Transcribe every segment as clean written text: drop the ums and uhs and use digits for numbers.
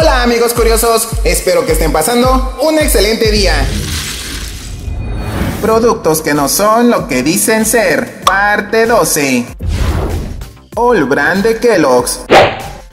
Hola amigos curiosos, espero que estén pasando un excelente día. Productos que no son lo que dicen ser, parte 12. All-Bran de Kellogg's.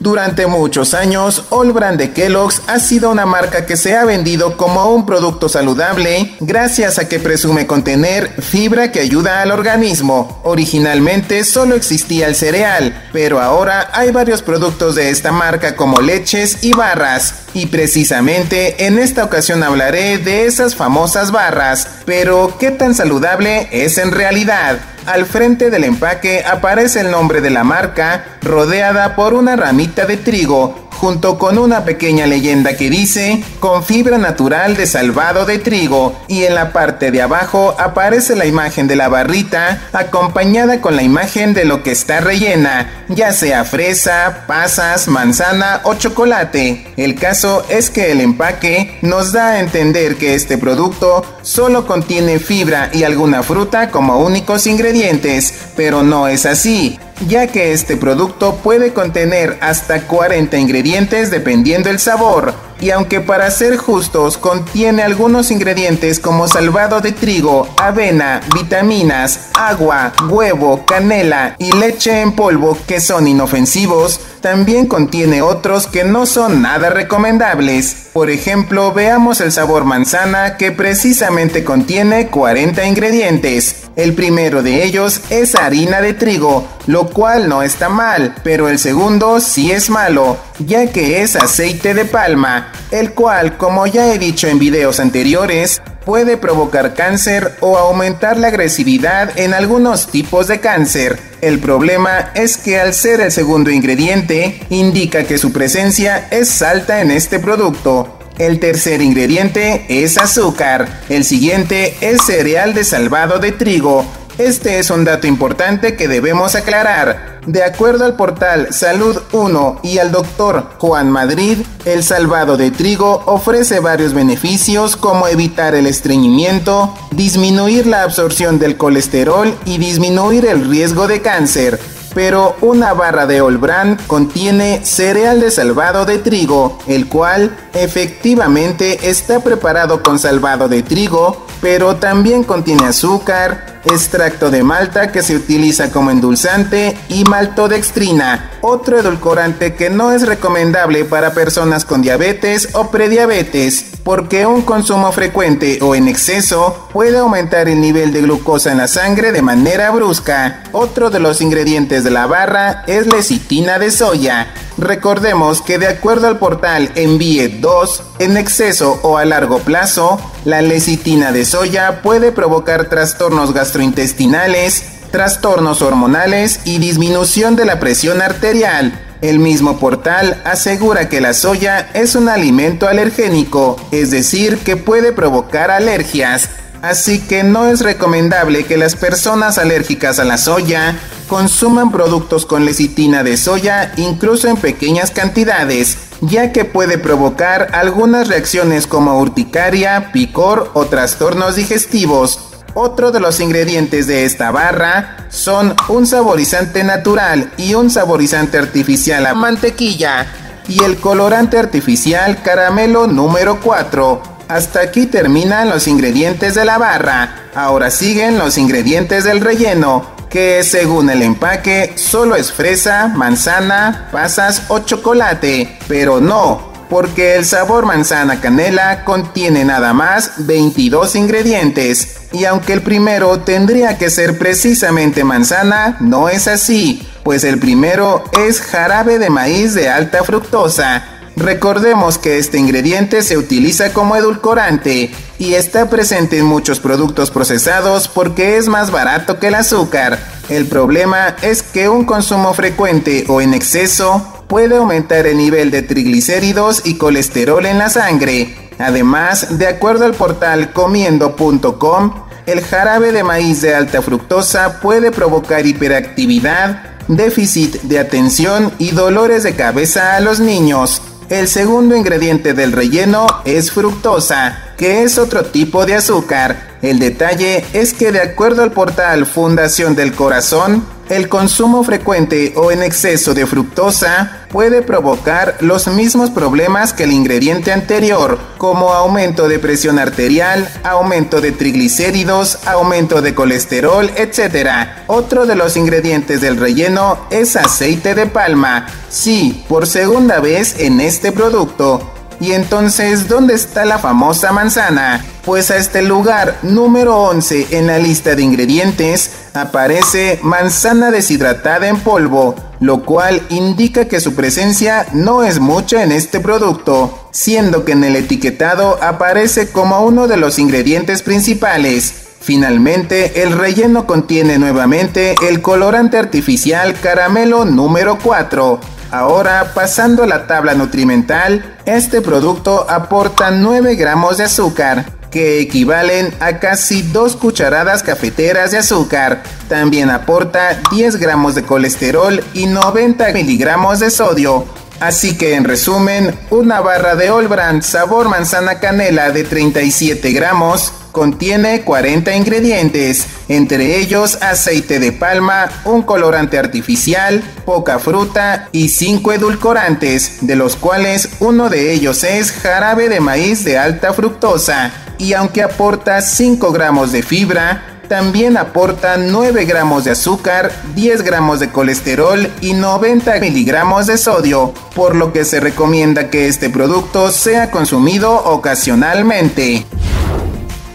Durante muchos años, All-Bran de Kellogg's ha sido una marca que se ha vendido como un producto saludable gracias a que presume contener fibra que ayuda al organismo. Originalmente solo existía el cereal, pero ahora hay varios productos de esta marca como leches y barras. Y precisamente en esta ocasión hablaré de esas famosas barras, pero ¿qué tan saludable es en realidad? Al frente del empaque aparece el nombre de la marca, rodeada por una ramita de trigo, junto con una pequeña leyenda que dice, con fibra natural de salvado de trigo, y en la parte de abajo aparece la imagen de la barrita, acompañada con la imagen de lo que está rellena, ya sea fresa, pasas, manzana o chocolate. El caso es que el empaque nos da a entender que este producto solo contiene fibra y alguna fruta como únicos ingredientes, pero no es así, ya que este producto puede contener hasta 40 ingredientes dependiendo el sabor, y aunque para ser justos contiene algunos ingredientes como salvado de trigo, avena, vitaminas, agua, huevo, canela y leche en polvo que son inofensivos, también contiene otros que no son nada recomendables. Por ejemplo, veamos el sabor manzana que precisamente contiene 40 ingredientes. El primero de ellos es harina de trigo, lo cual no está mal, pero el segundo sí es malo, ya que es aceite de palma, el cual, como ya he dicho en videos anteriores, puede provocar cáncer o aumentar la agresividad en algunos tipos de cáncer. El problema es que al ser el segundo ingrediente, indica que su presencia es alta en este producto. El tercer ingrediente es azúcar. El siguiente es cereal de salvado de trigo. Este es un dato importante que debemos aclarar. De acuerdo al portal Salud1 y al doctor Juan Madrid, el salvado de trigo ofrece varios beneficios como evitar el estreñimiento, disminuir la absorción del colesterol y disminuir el riesgo de cáncer. Pero una barra de All-Bran contiene cereal de salvado de trigo, el cual efectivamente está preparado con salvado de trigo, pero también contiene azúcar, extracto de malta que se utiliza como endulzante y maltodextrina, otro edulcorante que no es recomendable para personas con diabetes o prediabetes, porque un consumo frecuente o en exceso puede aumentar el nivel de glucosa en la sangre de manera brusca. Otro de los ingredientes de la barra es lecitina de soya. Recordemos que de acuerdo al portal Envie 2, en exceso o a largo plazo, la lecitina de soya puede provocar trastornos gastrointestinales, trastornos hormonales y disminución de la presión arterial. El mismo portal asegura que la soya es un alimento alergénico, es decir, que puede provocar alergias. Así que no es recomendable que las personas alérgicas a la soya consuman productos con lecitina de soya incluso en pequeñas cantidades, ya que puede provocar algunas reacciones como urticaria, picor o trastornos digestivos. Otro de los ingredientes de esta barra son un saborizante natural y un saborizante artificial a mantequilla y el colorante artificial caramelo número 4. Hasta aquí terminan los ingredientes de la barra. Ahora siguen los ingredientes del relleno, que según el empaque solo es fresa, manzana, pasas o chocolate, pero no, porque el sabor manzana canela contiene nada más 22 ingredientes, y aunque el primero tendría que ser precisamente manzana, no es así, pues el primero es jarabe de maíz de alta fructosa. Recordemos que este ingrediente se utiliza como edulcorante y está presente en muchos productos procesados porque es más barato que el azúcar. El problema es que un consumo frecuente o en exceso puede aumentar el nivel de triglicéridos y colesterol en la sangre. Además, de acuerdo al portal comiendo.com, el jarabe de maíz de alta fructosa puede provocar hiperactividad, déficit de atención y dolores de cabeza a los niños. El segundo ingrediente del relleno es fructosa, que es otro tipo de azúcar, El detalle es que de acuerdo al portal Fundación del Corazón, el consumo frecuente o en exceso de fructosa puede provocar los mismos problemas que el ingrediente anterior, como aumento de presión arterial, aumento de triglicéridos, aumento de colesterol, etc. Otro de los ingredientes del relleno es aceite de palma. Sí, por segunda vez en este producto. Y entonces, ¿dónde está la famosa manzana? Pues hasta el lugar número 11 en la lista de ingredientes aparece manzana deshidratada en polvo, lo cual indica que su presencia no es mucha en este producto, siendo que en el etiquetado aparece como uno de los ingredientes principales. Finalmente, el relleno contiene nuevamente el colorante artificial caramelo número 4. Ahora, pasando a la tabla nutrimental, este producto aporta 9 gramos de azúcar, que equivalen a casi 2 cucharadas cafeteras de azúcar. También aporta 10 gramos de colesterol y 90 miligramos de sodio. Así que, en resumen, una barra de All-Bran sabor manzana canela de 37 gramos contiene 40 ingredientes, entre ellos aceite de palma, un colorante artificial, poca fruta y 5 edulcorantes, de los cuales uno de ellos es jarabe de maíz de alta fructosa. Y aunque aporta 5 gramos de fibra, también aporta 9 gramos de azúcar, 10 gramos de colesterol y 90 miligramos de sodio, por lo que se recomienda que este producto sea consumido ocasionalmente.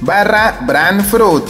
Barra Bran Fruit.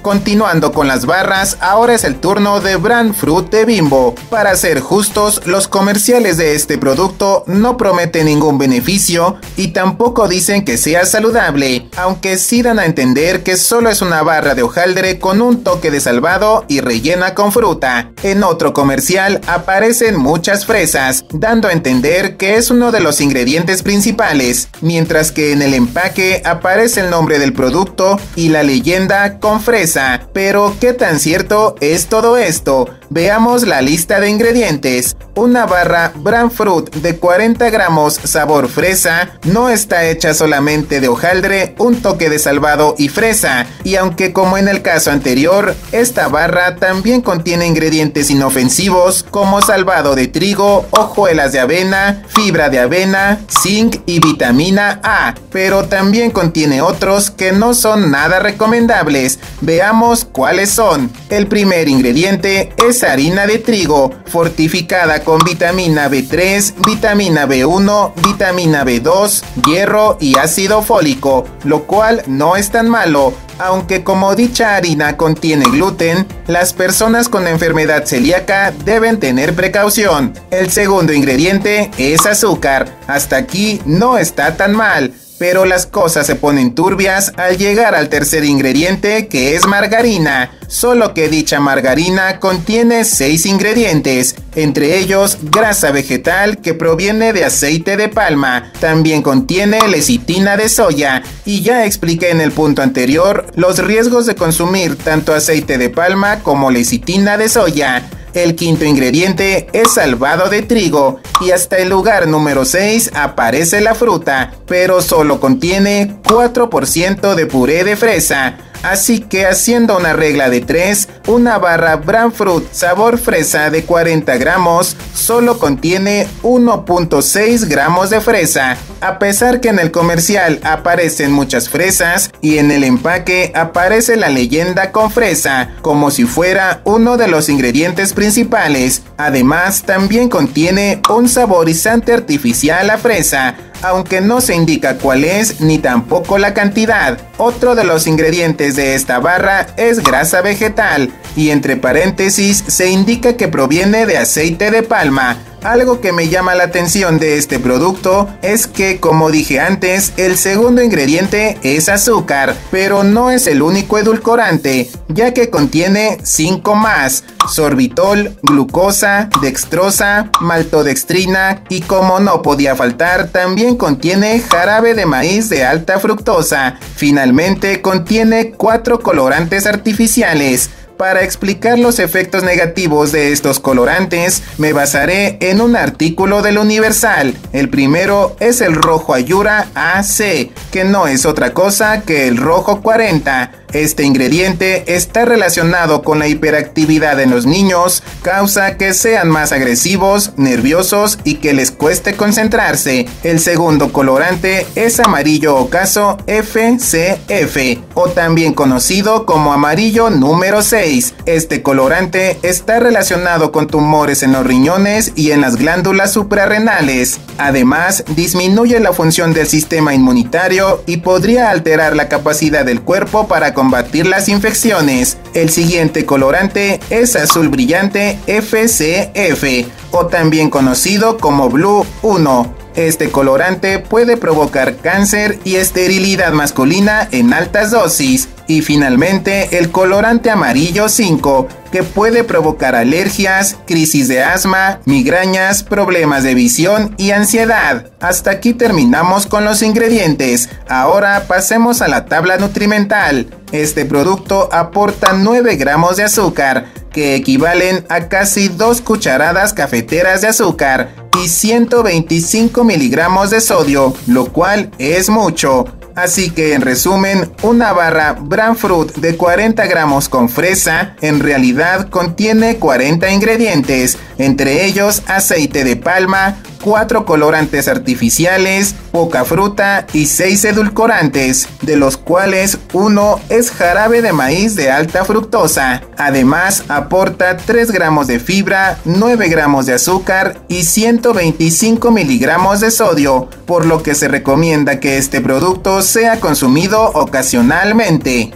Continuando con las barras, ahora es el turno de Bran Fruit de Bimbo. Para ser justos, los comerciales de este producto no prometen ningún beneficio y tampoco dicen que sea saludable, aunque sí dan a entender que solo es una barra de hojaldre con un toque de salvado y rellena con fruta. En otro comercial aparecen muchas fresas, dando a entender que es uno de los ingredientes principales, mientras que en el empaque aparece el nombre del producto y la leyenda con fresa. Pero, ¿qué tan cierto es todo esto? Veamos la lista de ingredientes. Una barra Bran Fruit de 40 gramos sabor fresa no está hecha solamente de hojaldre, un toque de salvado y fresa. Y aunque como en el caso anterior, esta barra también contiene ingredientes inofensivos como salvado de trigo, hojuelas de avena, fibra de avena, zinc y vitamina A. Pero también contiene otros que no son nada recomendables. Veamos cuáles son. El primer ingrediente es harina de trigo, fortificada con vitamina B3, vitamina B1, vitamina B2, hierro y ácido fólico, lo cual no es tan malo. Aunque como dicha harina contiene gluten, las personas con enfermedad celíaca deben tener precaución. El segundo ingrediente es azúcar. Hasta aquí no está tan mal. Pero las cosas se ponen turbias al llegar al tercer ingrediente, que es margarina. Solo que dicha margarina contiene 6 ingredientes, entre ellos grasa vegetal que proviene de aceite de palma. También contiene lecitina de soya. Y ya expliqué en el punto anterior los riesgos de consumir tanto aceite de palma como lecitina de soya. El quinto ingrediente es salvado de trigo y hasta el lugar número 6 aparece la fruta, pero solo contiene 4% de puré de fresa. Así que haciendo una regla de 3, una barra Bran Fruit sabor fresa de 40 gramos solo contiene 1.6 gramos de fresa. A pesar que en el comercial aparecen muchas fresas y en el empaque aparece la leyenda con fresa, como si fuera uno de los ingredientes principales. Además, también contiene un saborizante artificial a fresa, aunque no se indica cuál es ni tampoco la cantidad. Otro de los ingredientes de esta barra es grasa vegetal y entre paréntesis se indica que proviene de aceite de palma. Algo que me llama la atención de este producto es que, como dije antes, el segundo ingrediente es azúcar, pero no es el único edulcorante, ya que contiene 5 más: sorbitol, glucosa, dextrosa, maltodextrina y, como no podía faltar, también contiene jarabe de maíz de alta fructosa. Finalmente, contiene 4 colorantes artificiales. Para explicar los efectos negativos de estos colorantes, me basaré en un artículo del Universal. El primero es el Rojo Allura AC, que no es otra cosa que el Rojo 40. Este ingrediente está relacionado con la hiperactividad en los niños, causa que sean más agresivos, nerviosos y que les cueste concentrarse. El segundo colorante es amarillo ocaso FCF, o también conocido como amarillo número 6. Este colorante está relacionado con tumores en los riñones y en las glándulas suprarrenales. Además, disminuye la función del sistema inmunitario y podría alterar la capacidad del cuerpo para combatir las infecciones. El siguiente colorante es azul brillante FCF, o también conocido como Blue 1. Este colorante puede provocar cáncer y esterilidad masculina en altas dosis. Y finalmente el colorante amarillo 5, que puede provocar alergias, crisis de asma, migrañas, problemas de visión y ansiedad. Hasta aquí terminamos con los ingredientes. Ahora pasemos a la tabla nutrimental. Este producto aporta 9 gramos de azúcar, que equivalen a casi 2 cucharadas cafeteras de azúcar, y 125 miligramos de sodio, lo cual es mucho. Así que en resumen, una barra Bran Fruit de 40 gramos con fresa en realidad contiene 40 ingredientes, entre ellos aceite de palma, 4 colorantes artificiales, poca fruta y 6 edulcorantes, de los cuales uno es jarabe de maíz de alta fructosa. Además, aporta 3 gramos de fibra, 9 gramos de azúcar y 125 miligramos de sodio, por lo que se recomienda que este producto sea consumido ocasionalmente.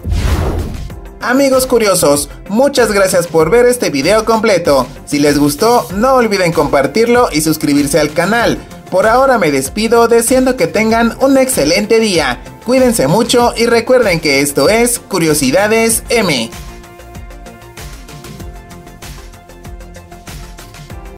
Amigos curiosos, muchas gracias por ver este video completo. Si les gustó, no olviden compartirlo y suscribirse al canal. Por ahora me despido deseando que tengan un excelente día. Cuídense mucho y recuerden que esto es Curiosidades M.